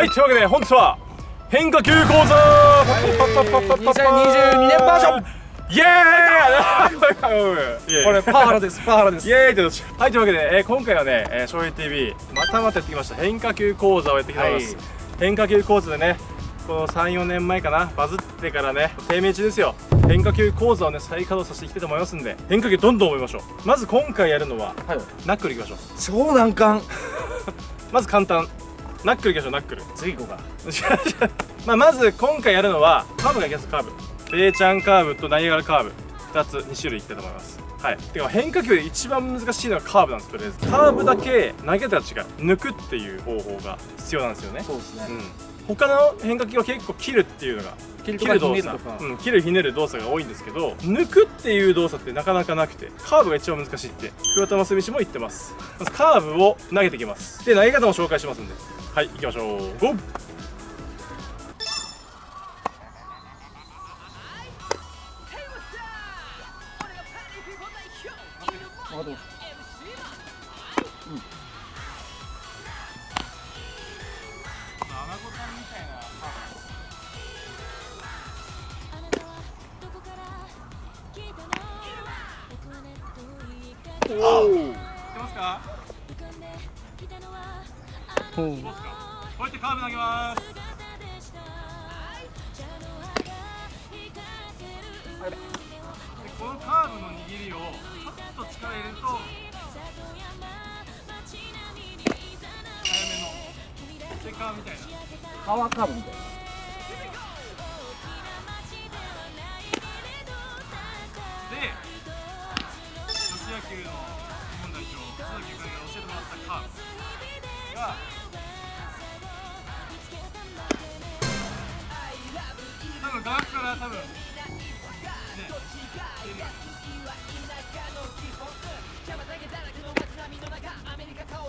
はい、というわけで本日は変化球講座2022年バージョンイエーイ、これパワハラです、パワハラです、イエーイってこと。はい、というわけで今回はね「SHOWEYTV」またまたやってきました変化球講座をやってきたいと思います。変化球講座でね、この3、4年前かな、バズってからね低迷中ですよ。変化球講座をね再稼働させていきたいと思いますんで、変化球どんどん覚えましょう。まず今回やるのは、はい、ナックルいきましょう。超難関まず簡単ナックルいきましょう。ナックル次行こうかまあまず今回やるのはカーブがいきます。カーブベイちゃんカーブとナイアガラカーブ2種類いきたいと思います。はい、てか変化球で一番難しいのはカーブなんです。とりあえずカーブだけ投げたら違う、抜くっていう方法が必要なんですよね。そうですね、うん、他の変化球は結構切るっていうのが切るひねる動作が多いんですけど、抜くっていう動作ってなかなかなくて、カーブが一番難しいって桑田真澄氏も言ってます。まずカーブを投げていきます。で投げ方も紹介しますんで、はい、行きましょう。ゴー。こうやってカーブ投げます。このカーブの握りをちょっと力入れると早めのセカーみたいなパワーカーブみたいな。で女子野球の日本代表須崎ゆかりが教えてもらったカーブがガラスから多分ね、っ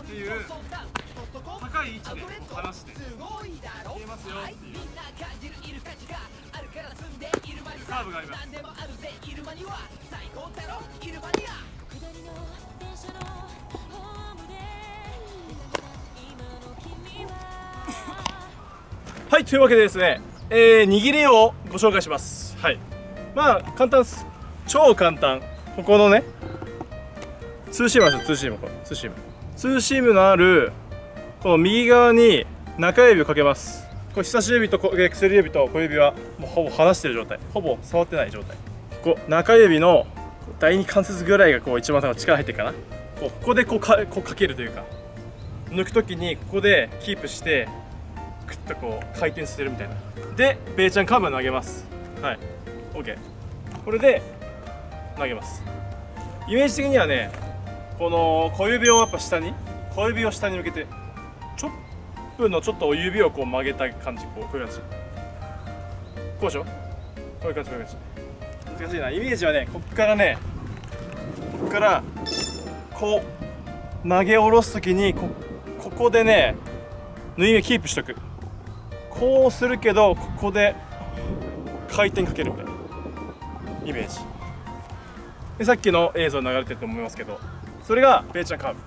ていう高い位置で離して見えますよっていうカーブがあります。はい、というわけでですね、握りをご紹介します。はい、まあ簡単です、超簡単。ここのねツーシームなんですよ。ツーシームのあるこの右側に中指をかけます。これ人差し指と薬指と小指はもうほぼ離してる状態、ほぼ触ってない状態。ここ中指の第二関節ぐらいがこう一番力入ってるかな。ここでこうかけるというか、抜く時にここでキープしてクッとこう回転してるみたいな。でベイちゃんカーブを投げます。はい、 OK。 これで投げます。イメージ的にはね、この小指を下に向けてチョップのちょっと指をこう曲げた感じ、こういう感じ、こうでしょ、こういう感じ。難しいな。イメージはね、こっからこう投げ下ろす時にここでね縫い目キープしとく、こうするけどここで回転かけるみたいなイメージで、さっきの映像流れてると思いますけど、それがベイちゃんカーブ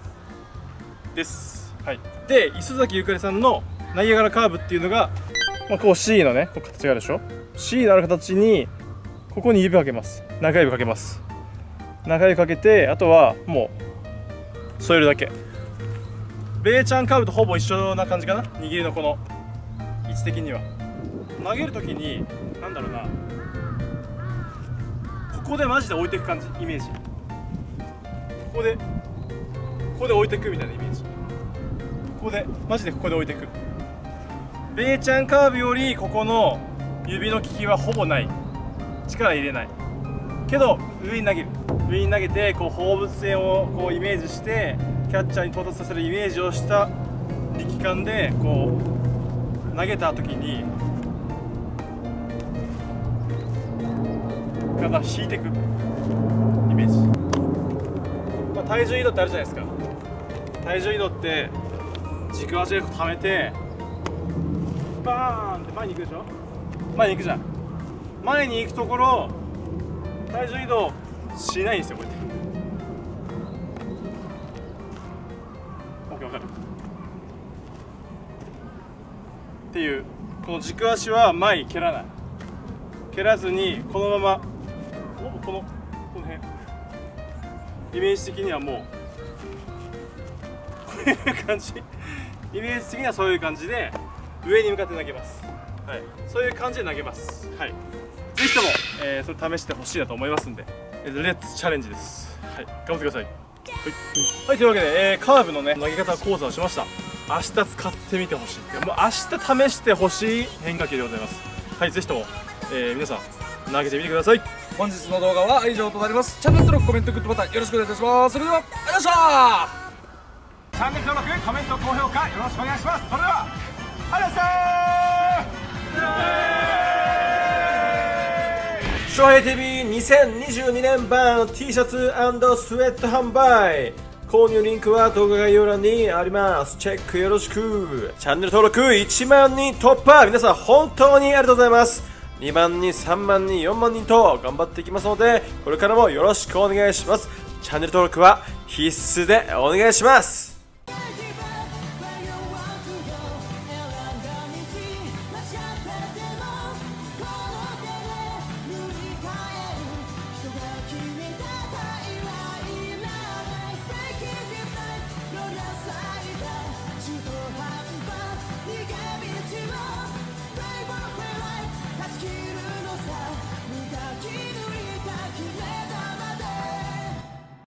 です。はい、で磯崎ゆかりさんのナイアガラカーブっていうのが、まあ、こう C のねこう形があるでしょ。 C のある形にここに指かけます。中指かけて、あとはもう添えるだけ。ベイちゃんカーブとほぼ一緒な感じかな、握りのこの位置的には。投げるときになんだろうな、ここでマジで置いていく感じ、イメージ。ここで置いていくみたいなイメージ。ここで置いていく。ベイちゃんカーブよりここの指の利きはほぼない、力入れないけど上に投げる。上に投げてこう放物線をこうイメージして、キャッチャーに到達させるイメージをした力感でこう投げた時に体引いていくイメージ、まあ、体重移動ってあるじゃないですか。体重移動って軸足で溜めてバーンって前に行くでしょ。前に行くところ体重移動しないんですよ。こうやってっていう、この軸足は前に蹴らない、蹴らずにこのままこの辺、イメージ的にはもうこういう感じ、イメージ的にはそういう感じで上に向かって投げます、はい、そういう感じで投げます、はい、ぜひとも、それ試してほしいなと思いますんで、レッツチャレンジです、はい、頑張ってください。はい、はい、というわけで、カーブのね投げ方講座をしました。明日使ってみてほしい、もう明日試してほしい変化球でございます。はい、ぜひとも、皆さん投げてみてください。本日の動画は以上となります。チャンネル登録、コメント、グッドボタンよろしくお願いいたします。それではありがとうございました。チャンネル登録、コメント、高評価よろしくお願いします。それではありがとうございました。SHOWEYTV2022 年版 T シャツ&スウェット販売、購入リンクは動画概要欄にあります。チェックよろしく。チャンネル登録1万人突破、皆さん本当にありがとうございます。2万人、3万人、4万人と頑張っていきますので、これからもよろしくお願いします。チャンネル登録は必須でお願いします。